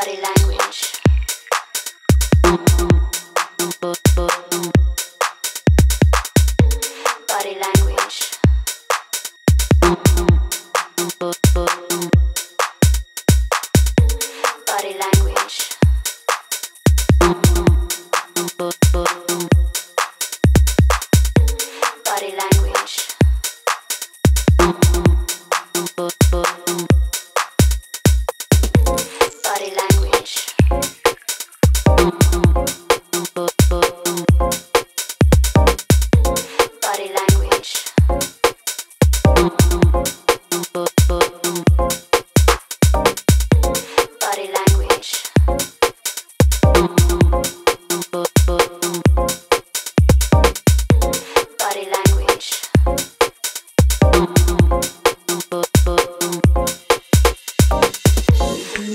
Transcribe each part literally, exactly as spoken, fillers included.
body language. Body language. Body language. Body language. Body language. Body language. Body language. Body language.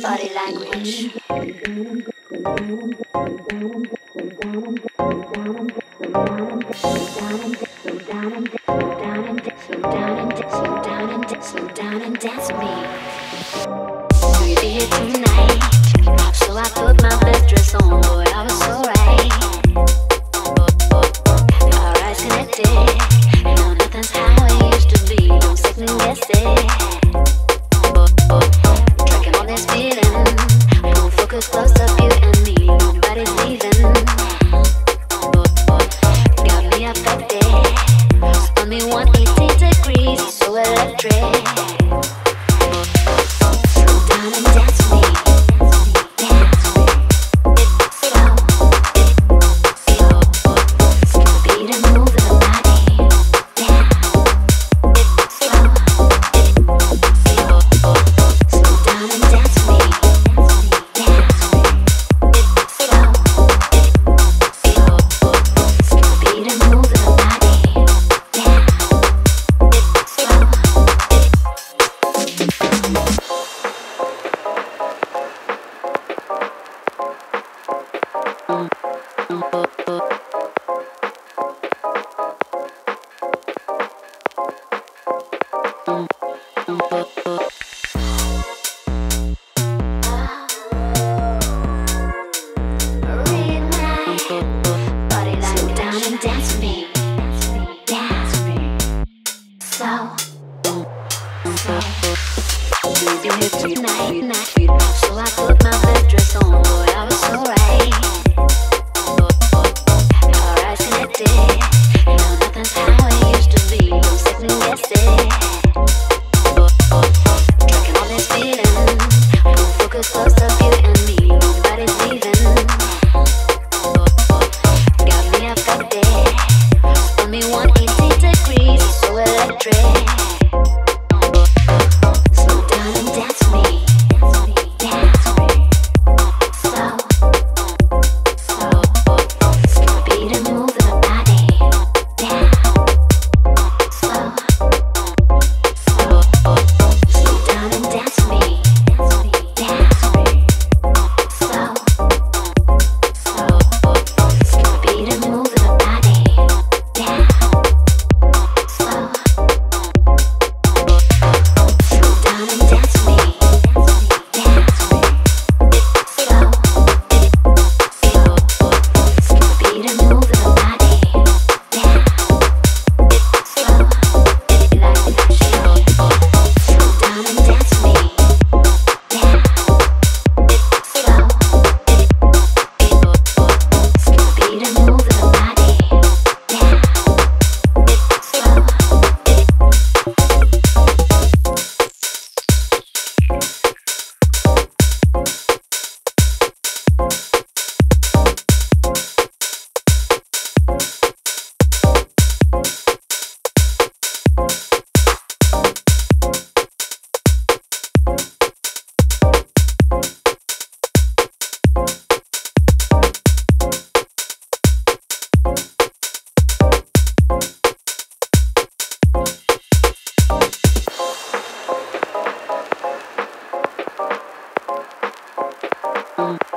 Body language. Slow down and dance with me. So you'd be here tonight. So I put my best dress on, boy, I was so right. Our eyes connected. Now nothing's how it used to be. Don't second guess it. Close up, you and me, nobody's leaving. Got me affected. Spun me one hundred eighty degrees, so electric. Slow down and dance with me. Dance it's slow. It's slow. Slow beat and move the body. Dance it's slow. It's slow. Slow down and dance with me. Oh.